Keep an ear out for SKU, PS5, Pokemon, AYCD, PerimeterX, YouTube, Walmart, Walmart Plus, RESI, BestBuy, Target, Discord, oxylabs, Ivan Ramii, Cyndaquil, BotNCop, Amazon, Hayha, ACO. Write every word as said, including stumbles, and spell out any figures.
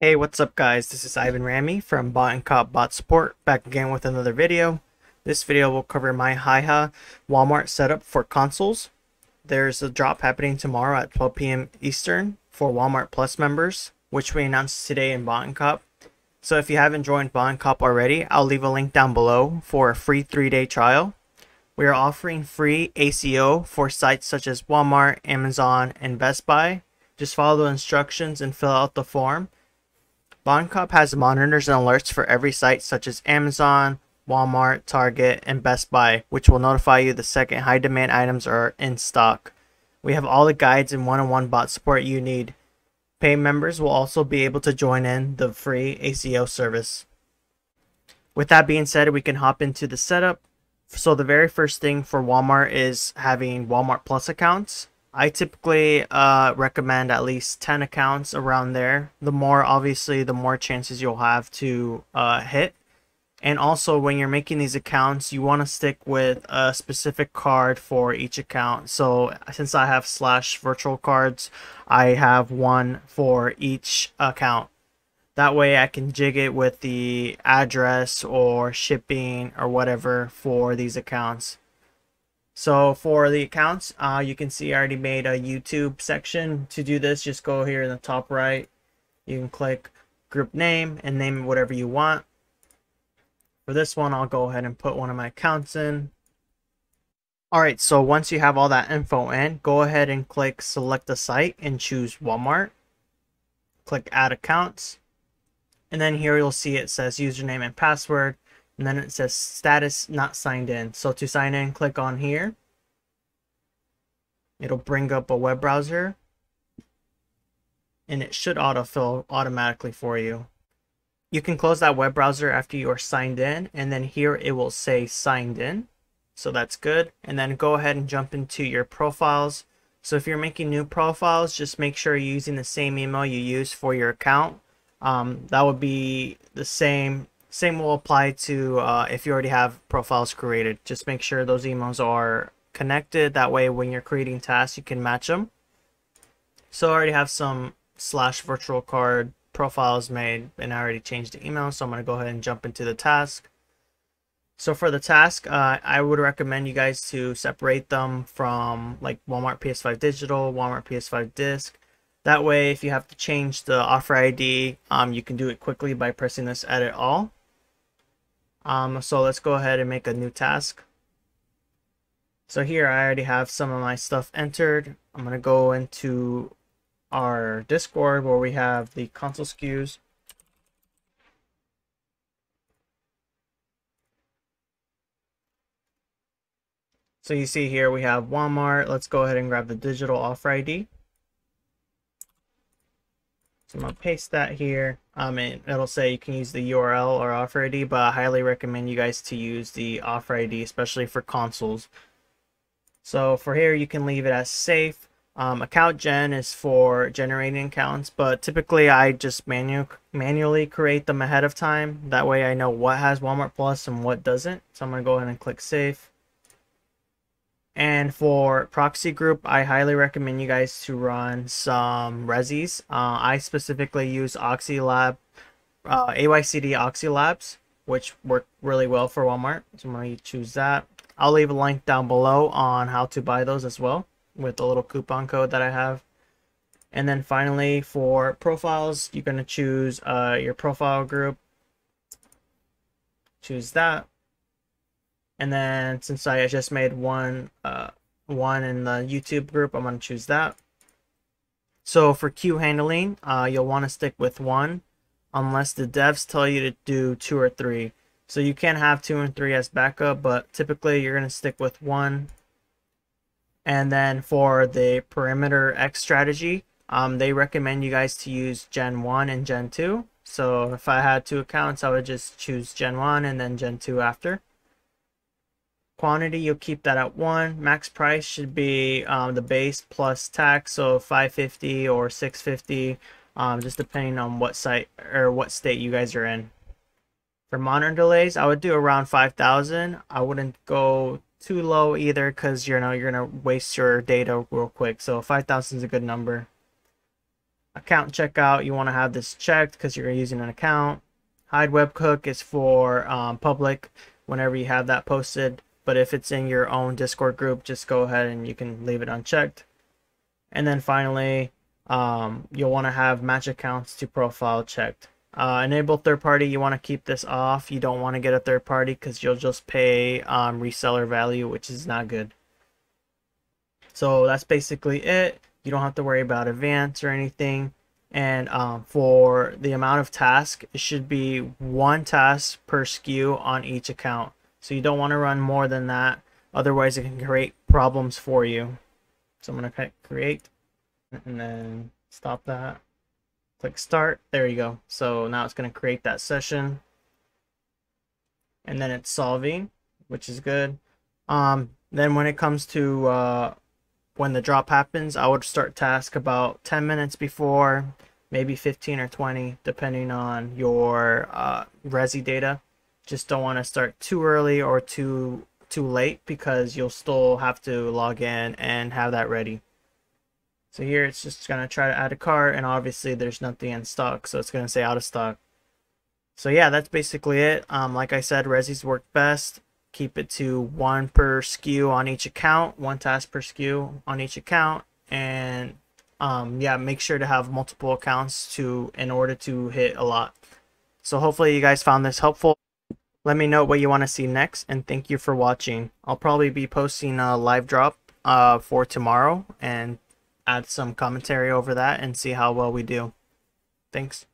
Hey, what's up guys, this is Ivan Ramii from Bot and Cop Bot Support, back again with another video. This video will cover my Hayha Walmart setup for consoles. There's a drop happening tomorrow at twelve p m Eastern for Walmart Plus members, which we announced today in Bot and Cop. So if you haven't joined Bot and Cop already, I'll leave a link down below for a free three day trial. We are offering free A C O for sites such as Walmart, Amazon, and Best Buy. Just follow the instructions and fill out the form. Bot and Cop has monitors and alerts for every site such as Amazon, Walmart, Target, and Best Buy, which will notify you the second high demand items are in stock. We have all the guides and one on one bot support you need. Pay members will also be able to join in the free A C O service. With that being said, we can hop into the setup. So the very first thing for Walmart is having Walmart Plus accounts. I typically uh, recommend at least ten accounts around there. The more, obviously, the more chances you'll have to uh, hit. And also, when you're making these accounts, you want to stick with a specific card for each account. So, since I have slash virtual cards, I have one for each account. That way, I can jig it with the address or shipping or whatever for these accounts. So for the accounts, uh, you can see I already made a YouTube section. To do this, just go here in the top right. You can click group name and name it whatever you want. For this one, I'll go ahead and put one of my accounts in. Alright, so once you have all that info in, go ahead and click select a site and choose Walmart. Click add accounts. And then here you'll see it says username and password. And then it says status not signed in. So to sign in, click on here. It'll bring up a web browser. And it should autofill automatically for you. You can close that web browser after you are signed in. And then here it will say signed in. So that's good. And then go ahead and jump into your profiles. So if you're making new profiles, just make sure you're using the same email you use for your account. Um, that would be the same. Same will apply to uh, if you already have profiles created. Just make sure those emails are connected. That way when you're creating tasks, you can match them. So I already have some slash virtual card profiles made and I already changed the email. So I'm going to go ahead and jump into the task. So for the task, uh, I would recommend you guys to separate them from like Walmart P S five digital, Walmart P S five disc. That way, if you have to change the offer I D, um, you can do it quickly by pressing this edit all. Um, so let's go ahead and make a new task. So here I already have some of my stuff entered. I'm going to go into our Discord where we have the console S K Us. So you see here we have Walmart. Let's go ahead and grab the digital offer I D. I'm going to paste that here. Um, and it'll say you can use the U R L or offer I D, but I highly recommend you guys to use the offer I D, especially for consoles. So for here, you can leave it as safe. Um, account gen is for generating accounts, but typically I just manu manually create them ahead of time. That way I know what has Walmart Plus and what doesn't. So I'm going to go ahead and click save. And for proxy group, I highly recommend you guys to run some resis. Uh, I specifically use oxylab, uh, A Y C D oxylabs, which work really well for Walmart. So I'm going to choose that. I'll leave a link down below on how to buy those as well with the little coupon code that I have. And then finally for profiles, you're going to choose uh, your profile group. Choose that. And then since I just made one uh, one in the YouTube group, I'm going to choose that. So for queue handling, uh, you'll want to stick with one unless the devs tell you to do two or three. So you can have two and three as backup, but typically you're going to stick with one. And then for the PerimeterX strategy, um, they recommend you guys to use Gen one and Gen two. So if I had two accounts, I would just choose Gen one and then Gen two after. Quantity, you'll keep that at one. Max price should be um, the base plus tax, so five fifty or six fifty, um, just depending on what site or what state you guys are in. For monitor delays, I would do around five thousand. I wouldn't go too low either, because you know you're gonna waste your data real quick. So five thousand is a good number. Account checkout, you want to have this checked because you're using an account. Hide webhook is for um, public whenever you have that posted, but if it's in your own Discord group, just go ahead and you can leave it unchecked. And then finally, um, you'll want to have match accounts to profile checked. Uh, enable third party, you want to keep this off. You don't want to get a third party because you'll just pay um, reseller value, which is not good. So that's basically it. You don't have to worry about advance or anything. And um, for the amount of tasks, it should be one task per S K U on each account. So you don't want to run more than that. Otherwise, it can create problems for you. So I'm going to create and then stop that. Click start. There you go. So now it's going to create that session. And then it's solving, which is good. Um, then when it comes to... Uh, when the drop happens, I would start task about ten minutes before, maybe fifteen or twenty, depending on your uh, RESI data. Just don't want to start too early or too too late because you'll still have to log in and have that ready. So here it's just going to try to add a cart, and obviously there's nothing in stock, so it's going to say out of stock. So yeah, that's basically it. Um, like I said, RESIs work best. Keep it to one per S K U on each account, one task per S K U on each account. And um, yeah, make sure to have multiple accounts to in order to hit a lot. So hopefully you guys found this helpful. Let me know what you want to see next, and thank you for watching. I'll probably be posting a live drop uh, for tomorrow and add some commentary over that and see how well we do. Thanks.